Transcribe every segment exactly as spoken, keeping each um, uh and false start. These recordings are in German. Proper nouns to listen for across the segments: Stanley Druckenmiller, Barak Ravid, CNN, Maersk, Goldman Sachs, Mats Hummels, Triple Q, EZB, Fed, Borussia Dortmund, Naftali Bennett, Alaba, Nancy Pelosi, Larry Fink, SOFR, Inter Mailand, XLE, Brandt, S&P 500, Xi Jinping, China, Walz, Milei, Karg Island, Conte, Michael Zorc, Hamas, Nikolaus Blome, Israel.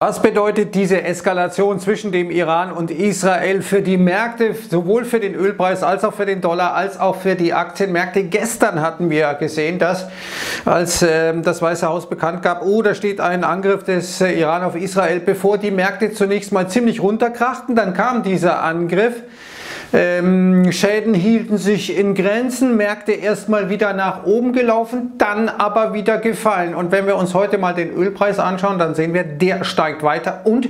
Was bedeutet diese Eskalation zwischen dem Iran und Israel für die Märkte, sowohl für den Ölpreis als auch für den Dollar, als auch für die Aktienmärkte? Gestern hatten wir gesehen, dass als äh, das Weiße Haus bekannt gab, oh, da steht ein Angriff des äh, Iran auf Israel, bevor die Märkte zunächst mal ziemlich runterkrachten, dann kam dieser Angriff. Ähm, Schäden hielten sich in Grenzen, Märkte erstmal wieder nach oben gelaufen, dann aber wieder gefallen. Und wenn wir uns heute mal den Ölpreis anschauen, dann sehen wir, der steigt weiter und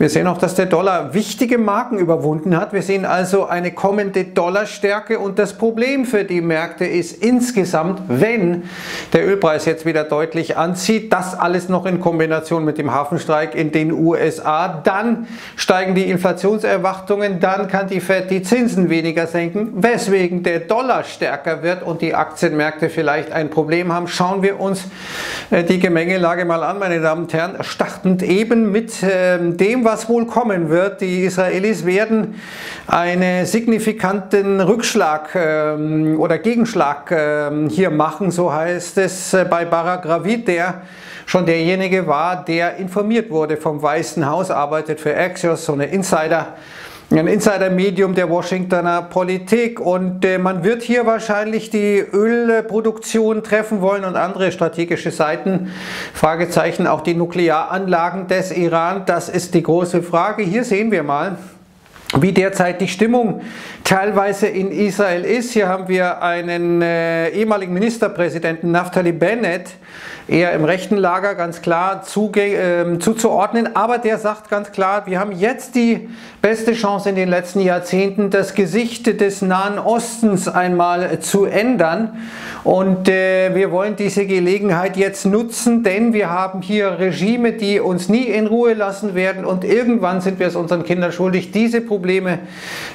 wir sehen auch, dass der Dollar wichtige Marken überwunden hat. Wir sehen also eine kommende Dollarstärke und das Problem für die Märkte ist insgesamt, wenn der Ölpreis jetzt wieder deutlich anzieht, das alles noch in Kombination mit dem Hafenstreik in den U S A, dann steigen die Inflationserwartungen, dann kann die Fed die Zinsen weniger senken, weswegen der Dollar stärker wird und die Aktienmärkte vielleicht ein Problem haben. Schauen wir uns die Gemengelage mal an, meine Damen und Herren, startend eben mit dem, was wohl kommen wird. Die Israelis werden einen signifikanten Rückschlag oder Gegenschlag hier machen, so heißt es bei Barak Ravid, der schon derjenige war, der informiert wurde vom Weißen Haus, arbeitet für Axios, so eine Insider- Ein Insider-Medium der Washingtoner Politik, und äh, man wird hier wahrscheinlich die Ölproduktion treffen wollen und andere strategische Seiten, Fragezeichen, auch die Nuklearanlagen des Iran, das ist die große Frage. Hier sehen wir mal, wie derzeit die Stimmung teilweise in Israel ist. Hier haben wir einen äh, ehemaligen Ministerpräsidenten Naftali Bennett, eher im rechten Lager, ganz klar äh, zuzuordnen, aber der sagt ganz klar, wir haben jetzt die beste Chance in den letzten Jahrzehnten, das Gesicht des Nahen Ostens einmal zu ändern, und äh, wir wollen diese Gelegenheit jetzt nutzen, denn wir haben hier Regime, die uns nie in Ruhe lassen werden, und irgendwann sind wir es unseren Kindern schuldig, diese Probleme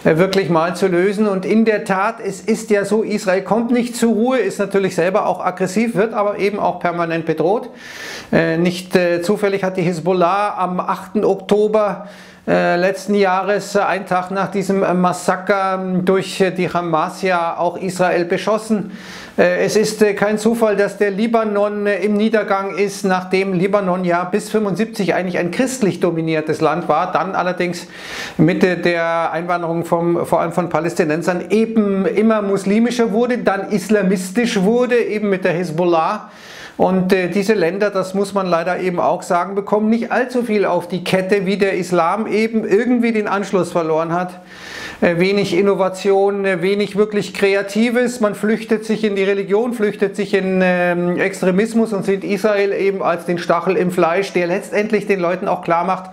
äh, wirklich mal zu lösen. Und in der Tat, es ist ja so, Israel kommt nicht zur Ruhe, ist natürlich selber auch aggressiv, wird aber eben auch permanent bedroht. Nicht zufällig hat die Hezbollah am achten Oktober letzten Jahres, einen Tag nach diesem Massaker durch die Hamas, ja auch Israel beschossen. Es ist kein Zufall, dass der Libanon im Niedergang ist, nachdem Libanon ja bis fünfundsiebzig eigentlich ein christlich dominiertes Land war, dann allerdings mit der Einwanderung vom, vor allem von Palästinensern, eben immer muslimischer wurde, dann islamistisch wurde, eben mit der Hezbollah. Und äh, diese Länder, das muss man leider eben auch sagen, bekommen nicht allzu viel auf die Kette, wie der Islam eben irgendwie den Anschluss verloren hat. Äh, wenig Innovation, äh, wenig wirklich Kreatives. Man flüchtet sich in die Religion, flüchtet sich in ähm, Extremismus und sieht Israel eben als den Stachel im Fleisch, der letztendlich den Leuten auch klar macht,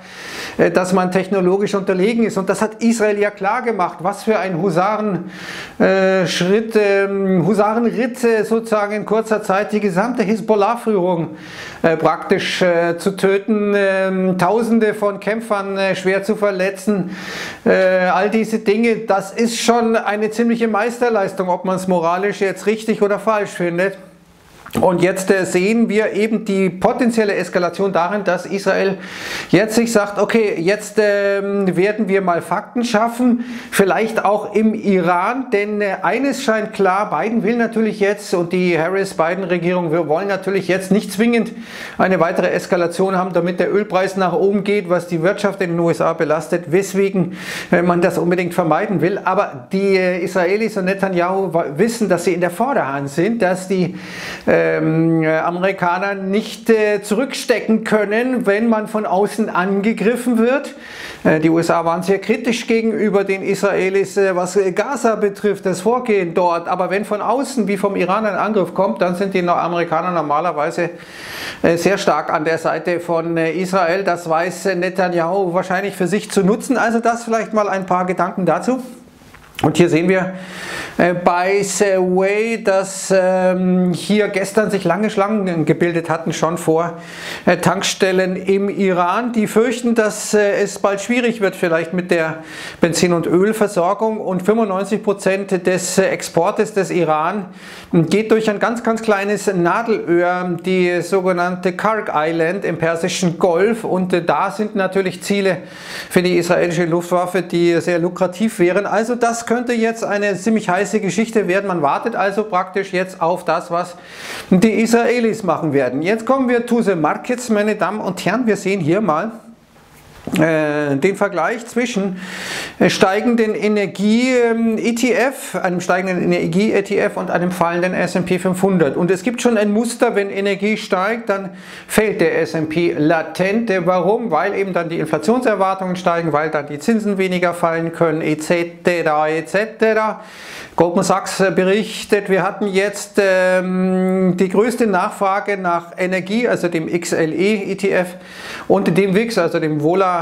äh, dass man technologisch unterlegen ist. Und das hat Israel ja klar gemacht. Was für ein Husarenschritt, äh, äh, Husarenritt äh, sozusagen in kurzer Zeit die gesamte Hisbollah Hezbollah-Führung äh, praktisch äh, zu töten, äh, Tausende von Kämpfern äh, schwer zu verletzen, äh, all diese Dinge, das ist schon eine ziemliche Meisterleistung, ob man es moralisch jetzt richtig oder falsch findet. Und jetzt äh, sehen wir eben die potenzielle Eskalation darin, dass Israel jetzt sich sagt, okay, jetzt ähm, werden wir mal Fakten schaffen, vielleicht auch im Iran, denn äh, eines scheint klar, Biden will natürlich jetzt, und die Harris-Biden-Regierung, wir wollen natürlich jetzt nicht zwingend eine weitere Eskalation haben, damit der Ölpreis nach oben geht, was die Wirtschaft in den U S A belastet, weswegen äh, man das unbedingt vermeiden will. Aber die äh, Israelis und Netanyahu wissen, dass sie in der Vorderhand sind, dass die äh, Ähm, äh, Amerikaner nicht äh, zurückstecken können, wenn man von außen angegriffen wird. Äh, die U S A waren sehr kritisch gegenüber den Israelis, äh, was Gaza betrifft, das Vorgehen dort. Aber wenn von außen, wie vom Iran, ein Angriff kommt, dann sind die Amerikaner normalerweise äh, sehr stark an der Seite von äh, Israel. Das weiß äh, Netanyahu wahrscheinlich für sich zu nutzen. Also das vielleicht mal ein paar Gedanken dazu. Und hier sehen wir äh, by the way, dass ähm, hier gestern sich lange Schlangen gebildet hatten, schon vor äh, Tankstellen im Iran. Die fürchten, dass äh, es bald schwierig wird vielleicht mit der Benzin- und Ölversorgung, und fünfundneunzig Prozent des äh, Exportes des Iran geht durch ein ganz, ganz kleines Nadelöhr, die sogenannte Karg Island im Persischen Golf, und äh, da sind natürlich Ziele für die israelische Luftwaffe, die sehr lukrativ wären. Also das könnte jetzt eine ziemlich heiße Geschichte werden. Man wartet also praktisch jetzt auf das, was die Israelis machen werden. Jetzt kommen wir zu den Markets, meine Damen und Herren. Wir sehen hier mal den Vergleich zwischen steigenden Energie-E T F, einem steigenden Energie-E T F und einem fallenden S und P fünfhundert. Und es gibt schon ein Muster, wenn Energie steigt, dann fällt der S und P latent. Warum? Weil eben dann die Inflationserwartungen steigen, weil dann die Zinsen weniger fallen können, et cetera et cetera. Goldman Sachs berichtet, wir hatten jetzt ähm, die größte Nachfrage nach Energie, also dem X L E E T F und dem V I X, also dem VOLA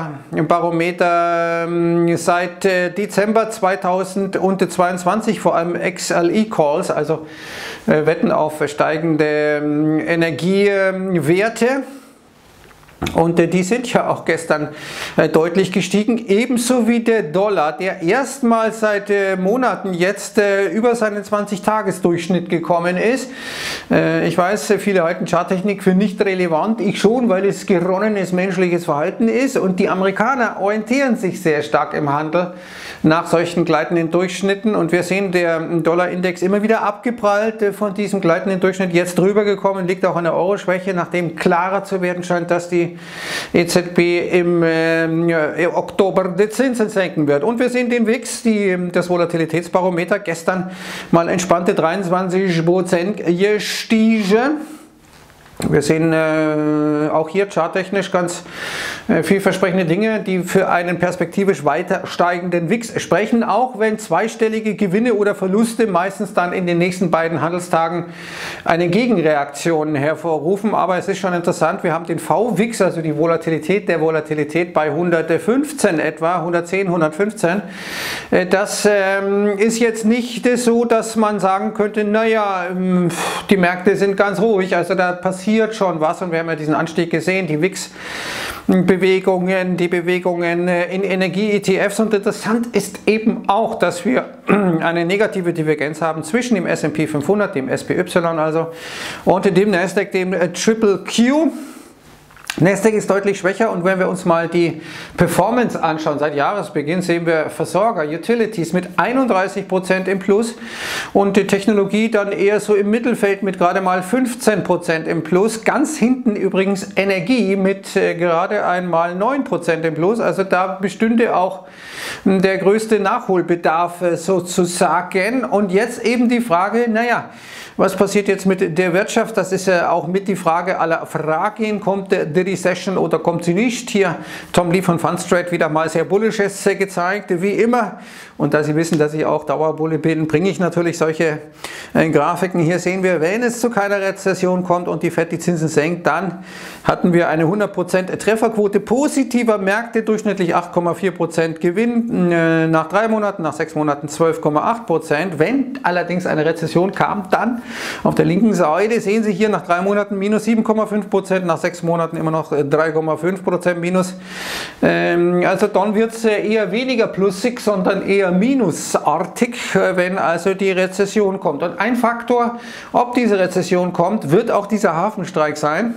Barometer seit Dezember zweitausendzweiundzwanzig, vor allem X L E Calls, also Wetten auf steigende Energiewerte. Und die sind ja auch gestern deutlich gestiegen, ebenso wie der Dollar, der erstmals seit Monaten jetzt über seinen zwanzig-Tages-Durchschnitt gekommen ist. Ich weiß, viele halten Charttechnik für nicht relevant, ich schon, weil es geronnenes menschliches Verhalten ist und die Amerikaner orientieren sich sehr stark im Handel nach solchen gleitenden Durchschnitten und wir sehen, der Dollar-Index immer wieder abgeprallt von diesem gleitenden Durchschnitt, jetzt drüber gekommen, liegt auch an der Euro-Schwäche, nachdem klarer zu werden scheint, dass die E Z B im äh, Oktober die Zinsen senken wird. Und wir sehen den V I X, die, das Volatilitätsbarometer, gestern mal entspannte dreiundzwanzig Prozent gestiegen. Wir sehen äh, auch hier charttechnisch ganz äh, vielversprechende Dinge, die für einen perspektivisch weiter steigenden V I X sprechen, auch wenn zweistellige Gewinne oder Verluste meistens dann in den nächsten beiden Handelstagen eine Gegenreaktion hervorrufen. Aber es ist schon interessant, wir haben den V V I X, also die Volatilität der Volatilität bei hundertfünfzehn etwa, hundertzehn, hundertfünfzehn. Äh, das ähm, ist jetzt nicht äh, so, dass man sagen könnte, naja, ähm, die Märkte sind ganz ruhig, also da passiert schon was und wir haben ja diesen Anstieg gesehen, die V I X-Bewegungen, die Bewegungen in Energie-E T Fs und interessant ist eben auch, dass wir eine negative Divergenz haben zwischen dem S und P fünfhundert, dem S P Y also und dem NASDAQ, dem Triple Q. NASDAQ ist deutlich schwächer und wenn wir uns mal die Performance anschauen, seit Jahresbeginn sehen wir Versorger, Utilities mit einunddreißig Prozent im Plus und die Technologie dann eher so im Mittelfeld mit gerade mal fünfzehn Prozent im Plus. Ganz hinten übrigens Energie mit gerade einmal neun Prozent im Plus, also da bestünde auch der größte Nachholbedarf sozusagen. Und jetzt eben die Frage, naja, was passiert jetzt mit der Wirtschaft? Das ist ja auch mit die Frage aller Fragen. Kommt die Recession oder kommt sie nicht? Hier Tom Lee von Fundstrat wieder mal sehr Bullisches gezeigt, wie immer. Und da Sie wissen, dass ich auch Dauerbulle bin, bringe ich natürlich solche äh, Grafiken. Hier sehen wir, wenn es zu keiner Rezession kommt und die Fed die Zinsen senkt, dann hatten wir eine hundert Prozent Trefferquote positiver Märkte, durchschnittlich acht Komma vier Prozent Gewinn, äh, nach drei Monaten, nach sechs Monaten zwölf Komma acht Prozent. Wenn allerdings eine Rezession kam, dann auf der linken Seite sehen Sie hier nach drei Monaten minus sieben Komma fünf Prozent, nach sechs Monaten immer noch drei Komma fünf Prozent minus. Ähm, also dann wird es eher weniger plusig, sondern eher minusartig, wenn also die Rezession kommt. Und ein Faktor, ob diese Rezession kommt, wird auch dieser Hafenstreik sein.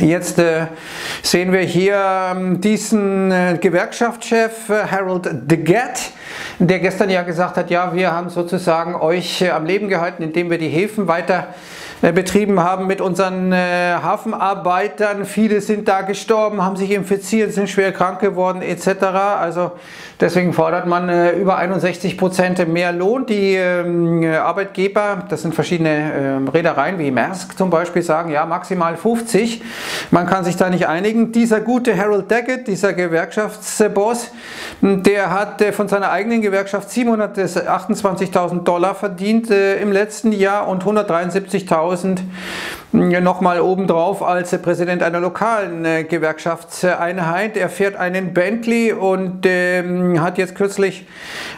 Jetzt äh, sehen wir hier ähm, diesen äh, Gewerkschaftschef äh, Harold DeGette, der gestern ja gesagt hat, ja, wir haben sozusagen euch äh, am Leben gehalten, indem wir die Häfen weiter äh, betrieben haben mit unseren äh, Hafenarbeitern. Viele sind da gestorben, haben sich infiziert, sind schwer krank geworden et cetera. Also deswegen fordert man äh, über einundsechzig Prozent mehr Lohn. Die äh, Arbeitgeber, das sind verschiedene äh, Reedereien wie Maersk zum Beispiel, sagen ja maximal fünfzig. Man kann sich da nicht einigen. Dieser gute Harold Daggett, dieser Gewerkschaftsboss, der hat von seiner eigenen Gewerkschaft siebenhundertachtundzwanzigtausend Dollar verdient im letzten Jahr und hundertdreiundsiebzigtausend nochmal obendrauf als Präsident einer lokalen Gewerkschaftseinheit. Er fährt einen Bentley und hat jetzt kürzlich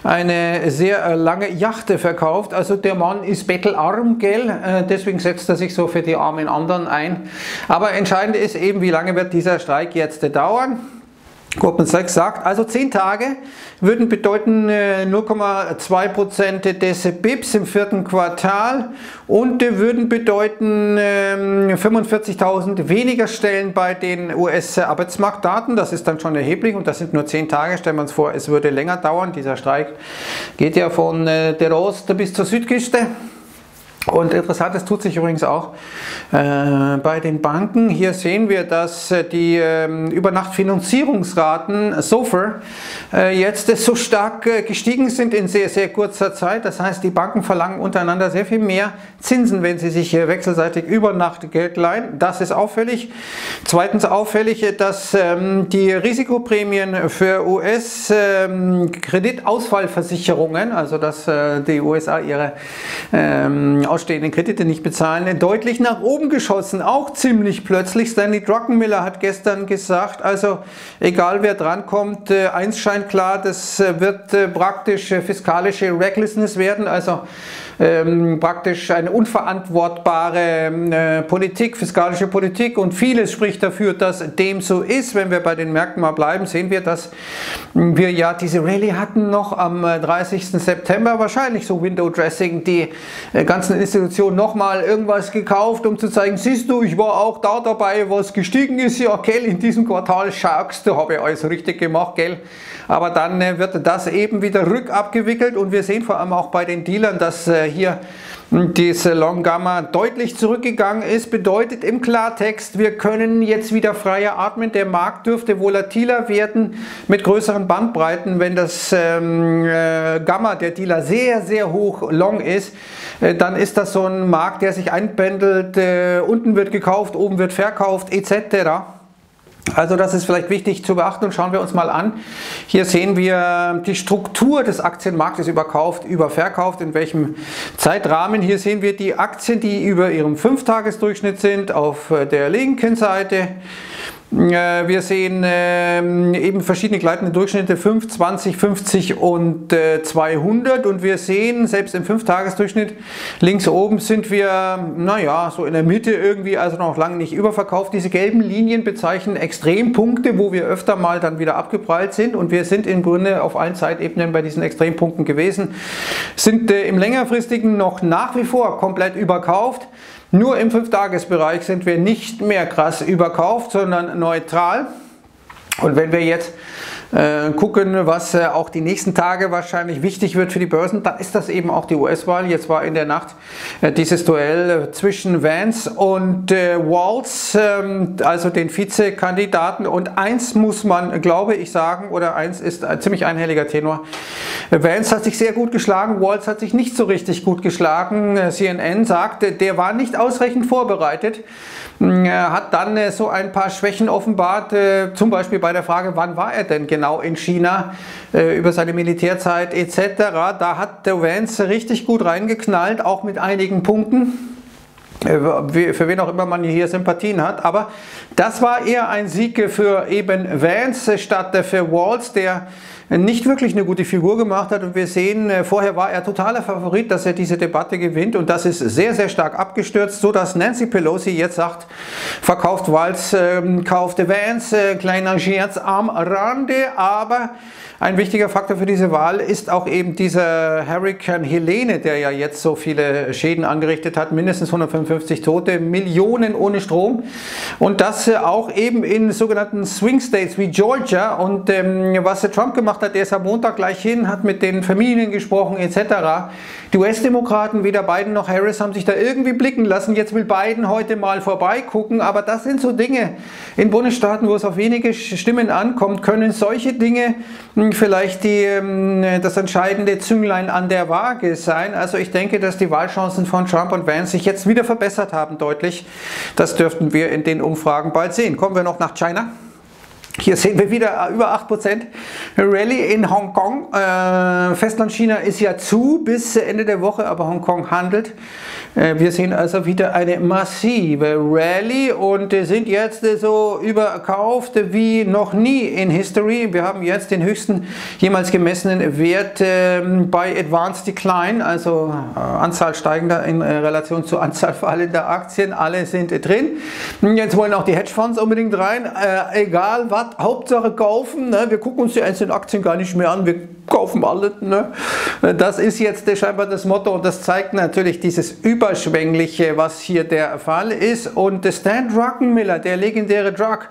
eine sehr lange Yacht verkauft. Also der Mann ist bettelarm, gell? Deswegen setzt er sich so für die armen anderen ein. Aber entscheidend ist eben, wie lange wird dieser Streik jetzt dauern. Goldman Sachs sagt, also zehn Tage würden bedeuten null Komma zwei Prozent des B I Ps im vierten Quartal und würden bedeuten fünfundvierzigtausend weniger Stellen bei den U S-Arbeitsmarktdaten. Das ist dann schon erheblich und das sind nur zehn Tage. Stellen wir uns vor, es würde länger dauern. Dieser Streik geht ja von der Ost- bis zur Südküste. Und Interessantes tut sich übrigens auch äh, bei den Banken. Hier sehen wir, dass die äh, Übernachtfinanzierungsraten S O F R äh, jetzt äh, so stark äh, gestiegen sind in sehr, sehr kurzer Zeit. Das heißt, die Banken verlangen untereinander sehr viel mehr Zinsen, wenn sie sich äh, wechselseitig über Nacht Geld leihen. Das ist auffällig. Zweitens auffällig, dass äh, die Risikoprämien für U S-Kreditausfallversicherungen, äh, also dass äh, die U S A ihre äh, ausstehenden Kredite nicht bezahlen, deutlich nach oben geschossen, auch ziemlich plötzlich. Stanley Druckenmiller hat gestern gesagt, also egal wer drankommt, eins scheint klar, das wird praktisch fiskalische Recklessness werden, also ähm, praktisch eine unverantwortbare äh, Politik, fiskalische Politik, und vieles spricht dafür, dass dem so ist. Wenn wir bei den Märkten mal bleiben, sehen wir, dass wir ja diese Rallye hatten noch am dreißigsten September, wahrscheinlich so Window Dressing, die äh, ganzen Institution nochmal irgendwas gekauft, um zu zeigen, siehst du, ich war auch da dabei, was gestiegen ist, ja, gell, in diesem Quartal schaust du, habe ich alles richtig gemacht, gell, aber dann äh, wird das eben wieder rückabgewickelt, und wir sehen vor allem auch bei den Dealern, dass äh, hier diese Long Gamma deutlich zurückgegangen ist. Bedeutet im Klartext, wir können jetzt wieder freier atmen, der Markt dürfte volatiler werden mit größeren Bandbreiten, wenn das ähm, äh, Gamma der Dealer sehr, sehr hoch long ist, äh, dann ist das so ein Markt, der sich einpendelt, äh, unten wird gekauft, oben wird verkauft, et cetera. Also das ist vielleicht wichtig zu beachten, und schauen wir uns mal an. Hier sehen wir die Struktur des Aktienmarktes überkauft, überverkauft, in welchem Zeitrahmen. Hier sehen wir die Aktien, die über ihrem fünf-Tages-Durchschnitt sind, auf der linken Seite. Wir sehen ähm, eben verschiedene gleitende Durchschnitte, fünf, zwanzig, fünfzig und zweihundert, und wir sehen, selbst im fünf-Tages-Durchschnitt links oben sind wir, naja, so in der Mitte irgendwie, also noch lange nicht überverkauft. Diese gelben Linien bezeichnen Extrempunkte, wo wir öfter mal dann wieder abgeprallt sind, und wir sind im Grunde auf allen Zeitebenen bei diesen Extrempunkten gewesen, sind äh, im längerfristigen noch nach wie vor komplett überkauft. Nur im fünf-Tages-Bereich sind wir nicht mehr krass überkauft, sondern neutral. Und wenn wir jetzt äh, gucken, was äh, auch die nächsten Tage wahrscheinlich wichtig wird für die Börsen, dann ist das eben auch die U S-Wahl. Jetzt war in der Nacht äh, dieses Duell äh, zwischen Vance und äh, Walz, äh, also den Vizekandidaten. Und eins muss man, glaube ich, sagen, oder eins ist ein ziemlich einhelliger Tenor. Vance hat sich sehr gut geschlagen, Walz hat sich nicht so richtig gut geschlagen. C N N sagte, der war nicht ausreichend vorbereitet, hat dann so ein paar Schwächen offenbart, zum Beispiel bei der Frage, wann war er denn genau in China, über seine Militärzeit et cetera. Da hat der Vance richtig gut reingeknallt, auch mit einigen Punkten, für wen auch immer man hier Sympathien hat, aber das war eher ein Sieg für eben Vance statt für Walz, der nicht wirklich eine gute Figur gemacht hat, und wir sehen, vorher war er totaler Favorit, dass er diese Debatte gewinnt, und das ist sehr, sehr stark abgestürzt, so dass Nancy Pelosi jetzt sagt, verkauft Walz, ähm, kaufte Vance, äh, kleiner Scherz am Rande, aber ein wichtiger Faktor für diese Wahl ist auch eben dieser Hurrikan Helene, der ja jetzt so viele Schäden angerichtet hat, mindestens hundertfünfundfünfzig Tote, Millionen ohne Strom, und das äh, auch eben in sogenannten Swing States wie Georgia, und ähm, was äh, Trump gemacht hat, der ist am Montag gleich hin, hat mit den Familien gesprochen et cetera. Die U S-Demokraten, weder Biden noch Harris, haben sich da irgendwie blicken lassen. Jetzt will Biden heute mal vorbeigucken, aber das sind so Dinge in Bundesstaaten, wo es auf wenige Stimmen ankommt, können solche Dinge vielleicht die, das entscheidende Zünglein an der Waage sein. Also ich denke, dass die Wahlchancen von Trump und Vance sich jetzt wieder verbessert haben, deutlich. Das dürften wir in den Umfragen bald sehen. Kommen wir noch nach China. Hier sehen wir wieder über acht Prozent Rallye in Hongkong. Äh, Festlandchina ist ja zu bis Ende der Woche, aber Hongkong handelt. Äh, wir sehen also wieder eine massive Rallye und äh, sind jetzt äh, so überkauft wie noch nie in History. Wir haben jetzt den höchsten jemals gemessenen Wert äh, bei Advanced Decline, also äh, Anzahl steigender in äh, Relation zur Anzahl fallender Aktien. Alle sind äh, drin. Jetzt wollen auch die Hedgefonds unbedingt rein, äh, egal was. Hauptsache kaufen, ne? Wir gucken uns die einzelnen Aktien gar nicht mehr an, wir kaufen alle. Ne? Das ist jetzt scheinbar das Motto, und das zeigt natürlich dieses Übel. überschwängliche, was hier der Fall ist. Und Stan Druckenmiller, der legendäre Druck,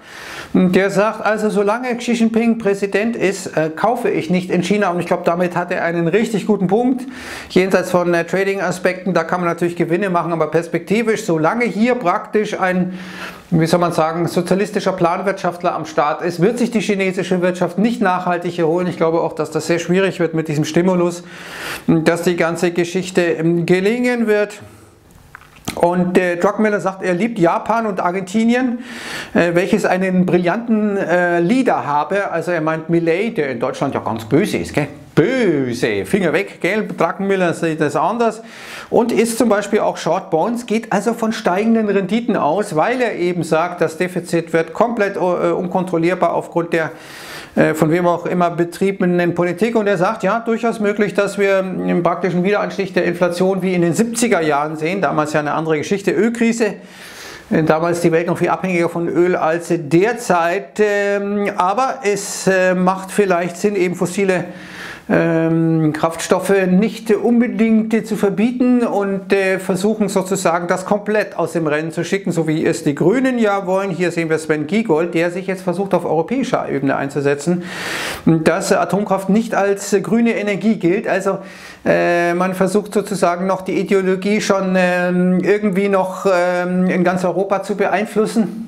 der sagt, also solange Xi Jinping Präsident ist, äh, kaufe ich nicht in China. Und ich glaube, damit hat er einen richtig guten Punkt. Jenseits von äh, Trading-Aspekten, da kann man natürlich Gewinne machen, aber perspektivisch, solange hier praktisch ein, wie soll man sagen, sozialistischer Planwirtschaftler am Start ist, wird sich die chinesische Wirtschaft nicht nachhaltig erholen. Ich glaube auch, dass das sehr schwierig wird mit diesem Stimulus, dass die ganze Geschichte gelingen wird. Und äh, Druckenmiller sagt, er liebt Japan und Argentinien, äh, welches einen brillanten äh, Leader habe. Also er meint Milei, der in Deutschland ja ganz böse ist, gell? Böse, Finger weg, gell? Druckenmiller sieht das anders und ist zum Beispiel auch Short Bonds, geht also von steigenden Renditen aus, weil er eben sagt, das Defizit wird komplett äh, unkontrollierbar aufgrund der von wem auch immer betriebenen Politik. Und er sagt, ja, durchaus möglich, dass wir einen praktischen Wiederanstieg der Inflation wie in den siebziger Jahren sehen, damals ja eine andere Geschichte, Ölkrise, damals die Welt noch viel abhängiger von Öl als derzeit, aber es macht vielleicht Sinn, eben fossile Kraftstoffe nicht unbedingt zu verbieten und versuchen sozusagen das komplett aus dem Rennen zu schicken, so wie es die Grünen ja wollen. Hier sehen wir Sven Giegold, der sich jetzt versucht, auf europäischer Ebene einzusetzen, dass Atomkraft nicht als grüne Energie gilt. Also man versucht sozusagen noch die Ideologie schon irgendwie noch in ganz Europa zu beeinflussen.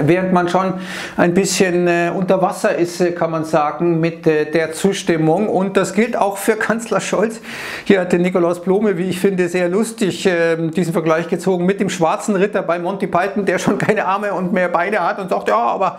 Während man schon ein bisschen äh, unter Wasser ist, äh, kann man sagen, mit äh, der Zustimmung. Und das gilt auch für Kanzler Scholz. Hier hatte Nikolaus Blome, wie ich finde, sehr lustig äh, diesen Vergleich gezogen mit dem schwarzen Ritter bei Monty Python, der schon keine Arme und mehr Beine hat und sagt, ja, aber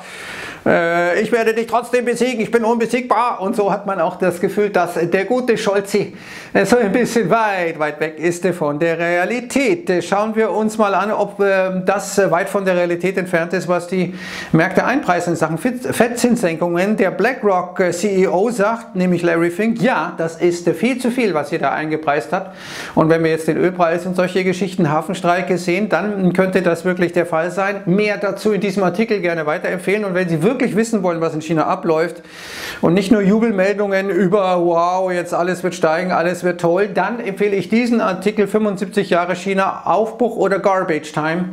äh, ich werde dich trotzdem besiegen, ich bin unbesiegbar. Und so hat man auch das Gefühl, dass der gute Scholzi äh, so ein bisschen weit, weit weg ist äh, von der Realität. Äh, schauen wir uns mal an, ob äh, das äh, weit von der Realität entfernt ist, was was die Märkte einpreisen in Sachen Fed-Zinssenkungen. Der BlackRock-C E O sagt, nämlich Larry Fink, ja, das ist viel zu viel, was ihr da eingepreist habt. Und wenn wir jetzt den Ölpreis und solche Geschichten, Hafenstreike sehen, dann könnte das wirklich der Fall sein. Mehr dazu in diesem Artikel gerne weiterempfehlen. Und wenn Sie wirklich wissen wollen, was in China abläuft und nicht nur Jubelmeldungen über, wow, jetzt alles wird steigen, alles wird toll, dann empfehle ich diesen Artikel fünfundsiebzig Jahre China, Aufbruch oder Garbage Time.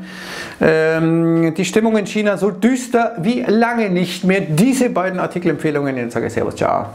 Ähm, die Stimmung in China so düster wie lange nicht mehr. Diese beiden Artikelempfehlungen. Jetzt sage ich Servus, ciao.